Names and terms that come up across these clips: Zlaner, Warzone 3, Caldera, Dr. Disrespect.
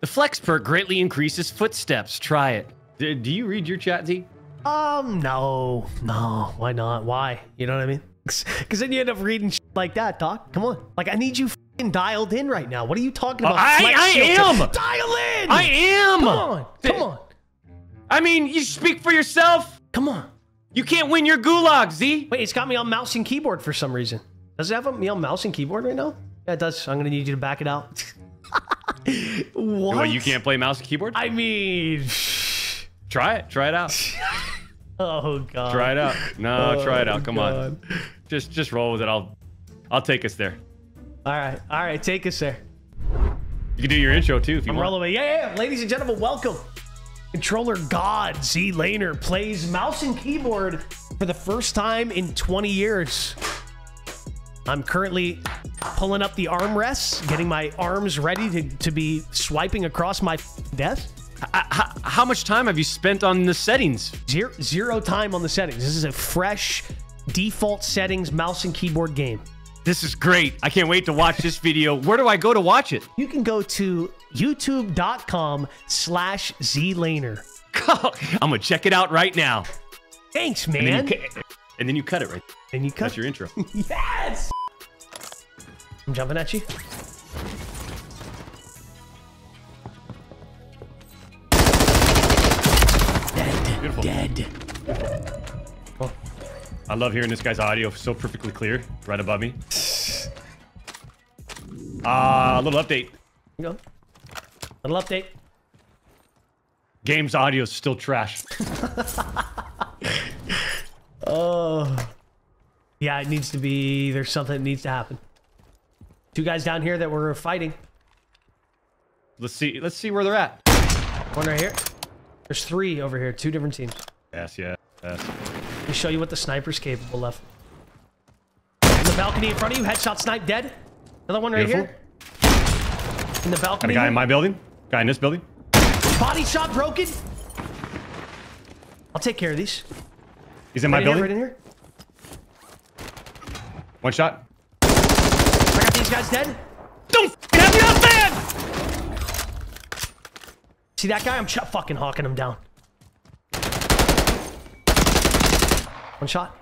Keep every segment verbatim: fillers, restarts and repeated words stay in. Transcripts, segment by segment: The flex perk greatly increases footsteps. Try it. D do you read your chat, Z? Um, no, no. Why not? Why? You know what I mean? Because then you end up reading shit like that, Doc. Come on. Like, I need you fucking dialed in right now. What are you talking about? Uh, I, I am. Dial in. I am. Come on. Come Th on. I mean, you speak for yourself. Come on. You can't win your gulag, Z. Wait, it's got me on mouse and keyboard for some reason. Does it have me on mouse and keyboard right now? Yeah, it does. I'm going to need you to back it out. What? What? You can't play mouse and keyboard? I mean... Try it. Try it out. Oh, God. Try it out. No, oh, try it out. Come God. on. Just just roll with it. I'll I'll take us there. All right. All right. Take us there. You can do your intro, too, if you I'm want. Rolling away. Yeah, yeah. Ladies and gentlemen, welcome. Controller God Zlaner plays mouse and keyboard for the first time in twenty years. I'm currently pulling up the armrests, getting my arms ready to, to be swiping across my desk. How, how much time have you spent on the settings? Zero, zero time on the settings. This is a fresh default settings mouse and keyboard game. This is great. I can't wait to watch this video. Where do I go to watch it? You can go to youtube dot com slash Zlaner. I'm going to check it out right now. Thanks, man. And then you, and then you cut it right And you cut That's your intro. Yes! I'm jumping at you. Dead. Beautiful. Dead. Oh. I love hearing this guy's audio so perfectly clear, right above me. Ah, uh, little update. Go. Little update. Game's audio is still trash. Oh. Yeah, it needs to be. There's something that needs to happen. Two guys down here that we're fighting. Let's see. Let's see where they're at. One right here. There's three over here. Two different teams. Yes, yes, yes. Let me show you what the sniper's capable of. In the balcony in front of you, headshot snipe, dead. Another one right Beautiful. here. In the balcony. Got a guy in my building. Guy in this building. Body shot broken. I'll take care of these. He's in right my in building. Here, right in here. One shot. I got these guys dead. Don't f***ing have me up, man! See that guy? I'm ch fucking hawking him down. One shot.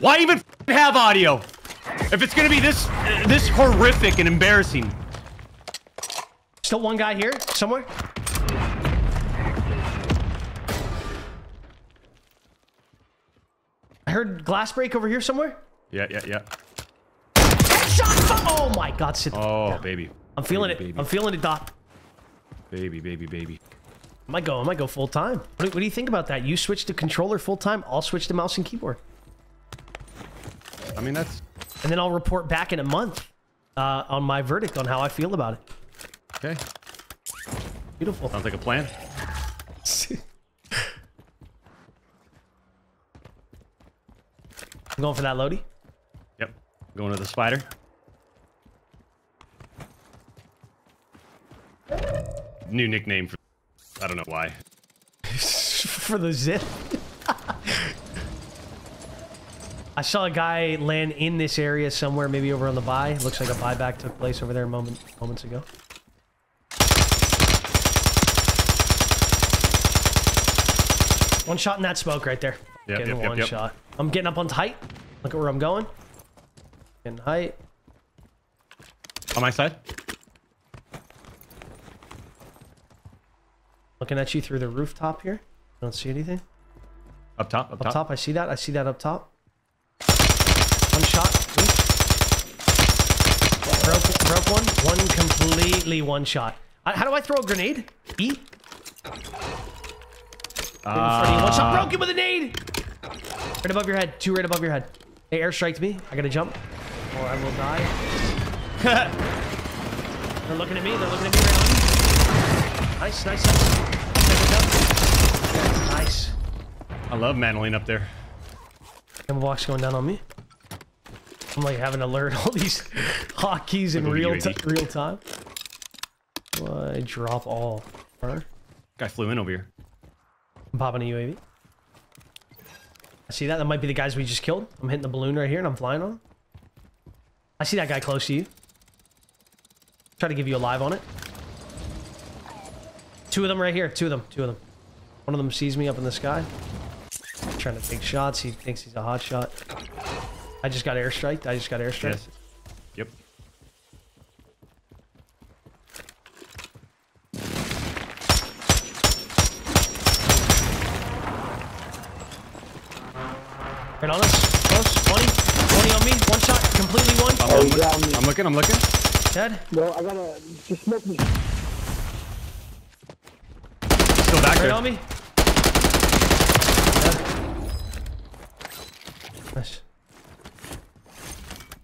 Why even have audio if it's gonna be this uh, this horrific and embarrassing? Still one guy here somewhere. I heard glass break over here somewhere. Yeah, yeah, yeah. Headshot! Oh my God! Sit. Oh down. baby. I'm feeling baby, it. Baby. I'm feeling it, Doc. Baby, baby, baby. I might go. I might go full time. What do, what do you think about that? You switch to controller full time. I'll switch to mouse and keyboard. I mean, that's... And then I'll report back in a month uh, on my verdict on how I feel about it. Okay. Beautiful. Sounds like a plan. I'm going for that Lodi. Yep. Going to the spider. New nickname for... I don't know why. For the zip? I saw a guy land in this area somewhere, maybe over on the buy. Looks like a buyback took place over there moment, moments ago. One shot in that smoke right there. Yep, getting yep, one yep, shot. Yep. I'm getting up on height. Look at where I'm going. Getting height. On my side. Looking at you through the rooftop here. I don't see anything. Up top, up top. Up top, I see that. I see that up top. One shot. Broke, broke one. One completely one shot. I, how do I throw a grenade? E? Uh, one shot broken with a nade! Right above your head. Two right above your head. They airstriked me. I gotta jump. Or I will die. They're looking at me. They're looking at me right now. Nice, nice, nice. Nice. I love Madeline up there. Camel box going down on me. I'm like having to learn all these hotkeys in real, real time. Well, I drop all. Brother. Guy flew in over here. I'm popping a U A V. I see that. That might be the guys we just killed. I'm hitting the balloon right here and I'm flying on. I see that guy close to you. Try to give you a live on it. Two of them right here. Two of them. Two of them. One of them sees me up in the sky. I'm trying to take shots. He thinks he's a hot shot. I just got airstriked. I just got airstriked. Yes. Yep. Right on us. Close. twenty. twenty on me. One shot. Completely one. Oh, I'm, looking. I'm looking. I'm looking. Dead. No, I gotta just smoke me. Still back right there. On me. Dead. Nice.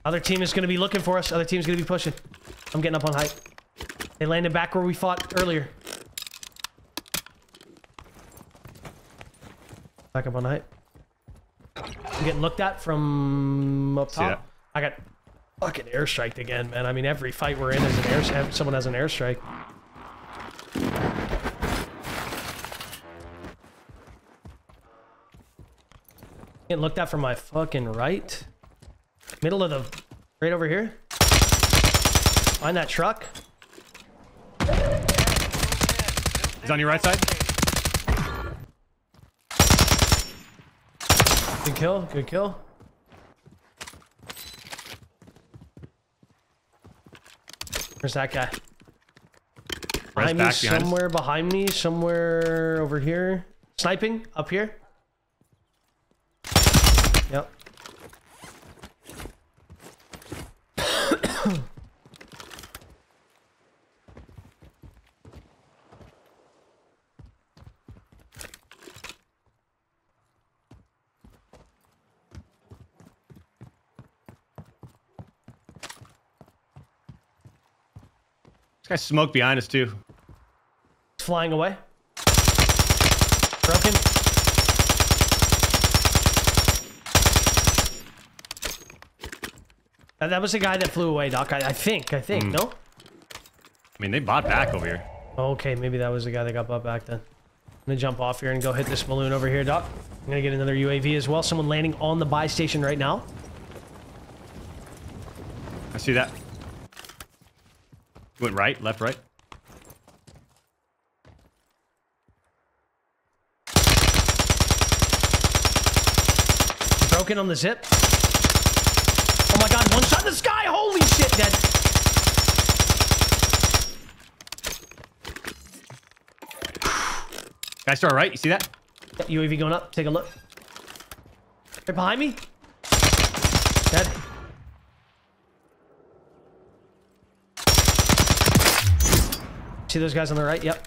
Other team is going to be looking for us. Other team's going to be pushing. I'm getting up on height. They landed back where we fought earlier. Back up on height. I'm getting looked at from up top. Yeah. I got fucking airstriked again, man. I mean, every fight we're in is an airstrike. Someone has an airstrike. Getting looked at from my fucking right. Middle of the... Right over here. Find that truck. He's on your right side. Good kill. Good kill. Where's that guy? Behind me, somewhere behind me. Somewhere over here. Sniping. Up here. Yep. This guy's smoked behind us too. Flying away. Broken. That, that was the guy that flew away, Doc. I, I think. I think. Mm. No? I mean, they bought back over here. Okay, maybe that was the guy that got bought back then. I'm going to jump off here and go hit this balloon over here, Doc. I'm going to get another U A V as well. Someone landing on the buy station right now. I see that. Went right, left, right. Broken on the zip. Oh my god, one shot in the sky! Holy shit, dead. Guys to our right, you see that? Got U A V going up, take a look. They're behind me. Dead. See those guys on the right? Yep.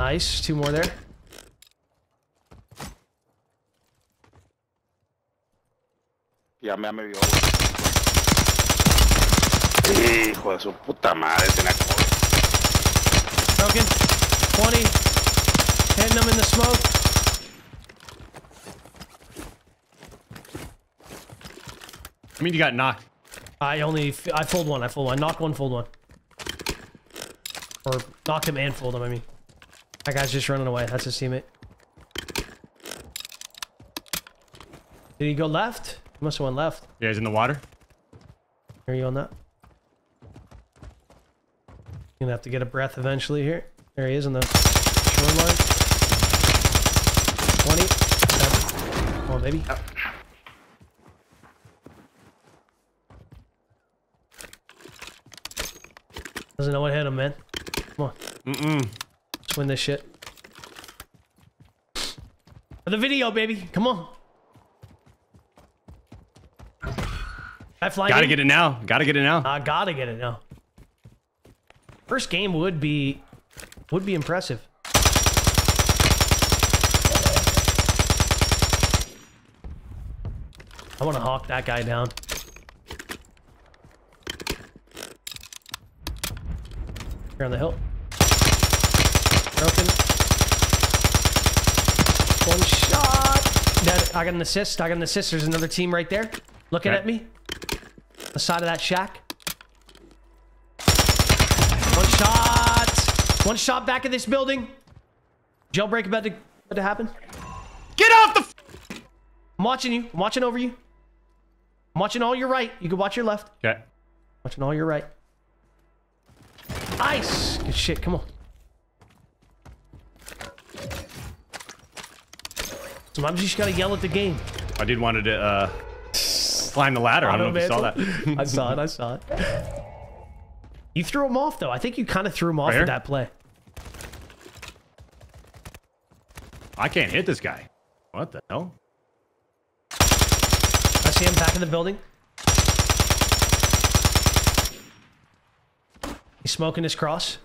Nice. Two more there. Ya me amigo. Hijo de su puta madre. Broken. twenty. Hitting them in the smoke. I mean, you got knocked. I only... I fooled one. I fooled one. I knocked one, fooled one. Or knocked him and fooled him, I mean. That guy's just running away. That's his teammate. Did he go left? He must have went left. Yeah, he's in the water. Are you on that? You're gonna have to get a breath eventually here. There he is in the shoreline. twenty. Come on, baby. Doesn't know what hit him, man. Come on. Mm-mm. Let's win this shit. For the video, baby. Come on. I fly. Gotta in. Get it now. Gotta get it now. I gotta get it now. First game would be would be impressive. I wanna hawk that guy down. Here on the hill. Broken. One shot. Dead. I got an assist. I got an assist. There's another team right there looking right. at me. The side of that shack. One shot. One shot back of this building. Jailbreak about to, about to happen. Get off the... F I'm watching you. I'm watching over you. I'm watching all your right. You can watch your left. Okay. Watching all your right. Nice. Good shit. Come on. Sometimes you just gotta yell at the game. I did wanted to uh, climb the ladder. I don't, I don't know, know if you saw that. I saw it. I saw it. You threw him off, though. I think you kind of threw him off right with that play. I can't hit this guy. What the hell? I see him back in the building. He's smoking his cross.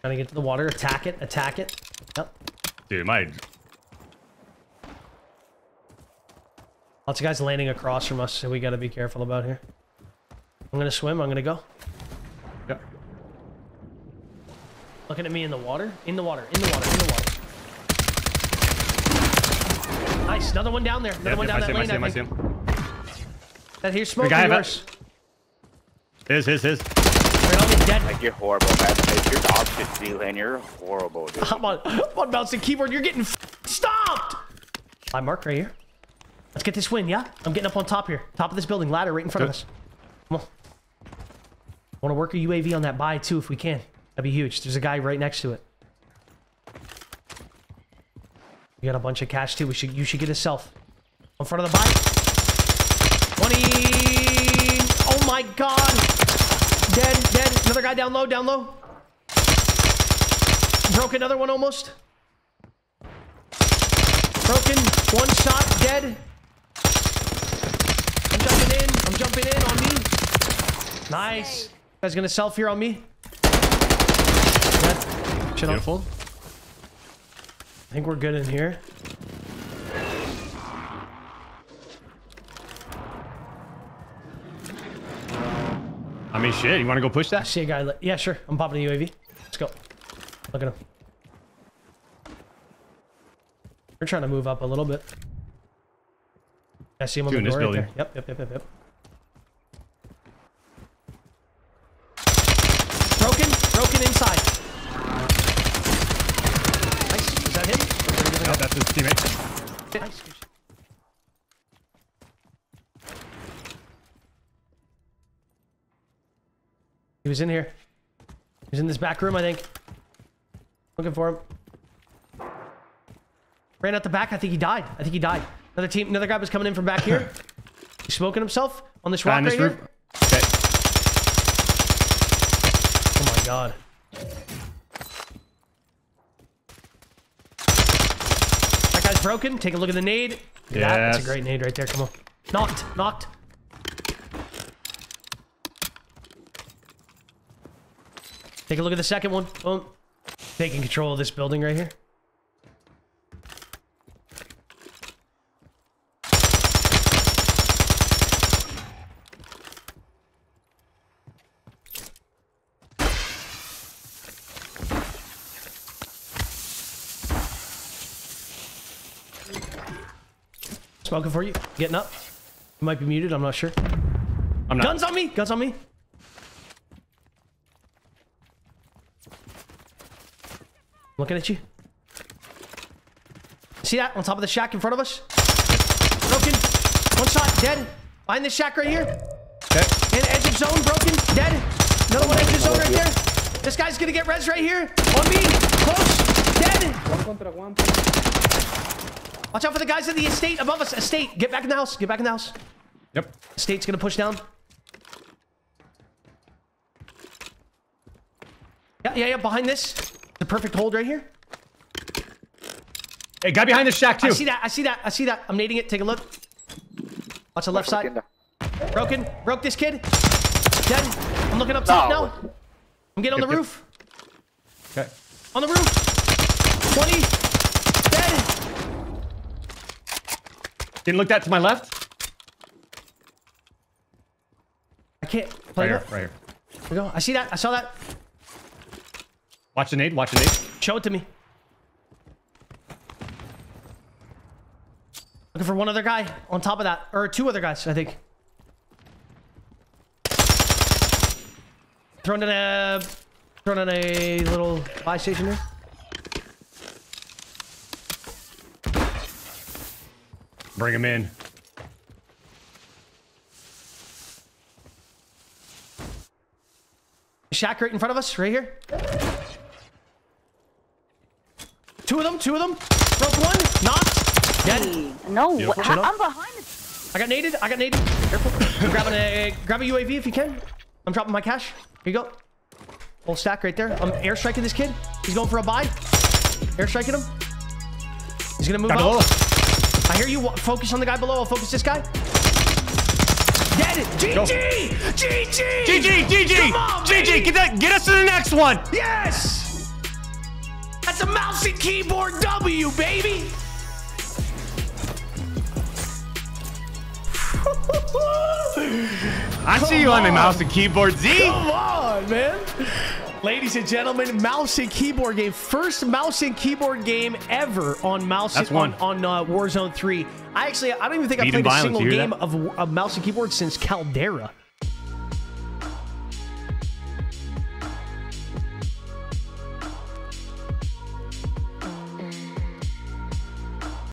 Trying to get to the water. Attack it. Attack it. Yep. Dude, my... Lots of guys landing across from us, so we got to be careful about here. I'm going to swim. I'm going to go. Yep. Looking at me in the water. In the water. In the water. In the water. Nice. Another one down there. Another yep, one down I that lane, him, I, I see him. That here's smoke. Yours. His, his, his. Dead. Like you're horrible, man. If you're the opposite Zlaner, you're horrible, dude. I'm on, I'm on bouncing keyboard. You're getting f stopped. I mark right here. Let's get this win, yeah? I'm getting up on top here. Top of this building. Ladder right in front Good. of us. Come on. I want to work a U A V on that buy, too, if we can. That'd be huge. There's a guy right next to it. We got a bunch of cash, too. We should. You should get a self. In front of the buy. twenty. Oh, my God. Dead. Dead. Another guy down low. Down low. Broke another one almost. Broken. One shot. Dead. I'm jumping in. I'm jumping in on me. Nice. You guys gonna self here on me? Yep. Chin up full. I think we're good in here. I mean, shit. You wanna go push that? I see a guy. Yeah, sure. I'm popping the U A V. Let's go. Look at him. We're trying to move up a little bit. I see him on Dude, the door right there. Yep, yep, yep, yep, yep. Broken, broken inside. Nice. Is that him? No, that's his teammate. Nice. He was in here. He was in this back room, I think. Looking for him. Ran out the back. I think he died. I think he died. Another team. Another guy was coming in from back here. He's smoking himself on this rock right here. Okay. Oh my God. That guy's broken. Take a look at the nade. Look at yes. that. That's a great nade right there. Come on. Knocked. Knocked. Take a look at the second one. Boom. Taking control of this building right here. Smoking for you. Getting up. You might be muted. I'm not sure. I'm not. Guns on me. Guns on me. Looking at you. See that? On top of the shack in front of us. Broken. One shot. Dead. Behind this shack right here. Okay. In edge of zone. Broken. Dead. Another one edge of zone right there. This guy's gonna get res right here. On me. Close. Dead. One contra one. Watch out for the guys in the estate above us. Estate. Get back in the house. Get back in the house. Yep. Estate's going to push down. Yeah, yeah, yeah. Behind this. The perfect hold right here. Hey, guy behind this shack, too. I see that. I see that. I see that. I'm nading it. Take a look. Watch the left side. Broken. Broke this kid. Dead. I'm looking up top no. now. I'm getting on the roof. Okay. On the roof. twenty. Didn't look that to my left. I can't play right here, right here. We go. I see that. I saw that. Watch the nade. Watch the nade. Show it to me. Looking for one other guy on top of that. Or two other guys, I think. Thrown in a... Thrown in a little buy station here. Bring him in. Shack right in front of us, right here. Two of them, two of them. Broke one, knocked, dead. No, I, I'm behind it. I got naded, I got naded. Careful. I'm grabbing a, grab a U A V if you can. I'm dropping my cash. Here you go. Whole stack right there. I'm airstriking this kid. He's going for a buy. Airstriking him. He's gonna move out. I hear you. Focus on the guy below. I'll focus this guy. Dead. G G! G G! G G! G G! On, G G! Get that, get us to the next one! Yes! That's a mouse and keyboard W, baby! I Come see you on. on the mouse and keyboard, Z! Come on, man! Ladies and gentlemen, mouse and keyboard game. First mouse and keyboard game ever on mouse and, on, on uh, Warzone three. I actually, I don't even think I've played a single game of, of mouse and keyboard since Caldera.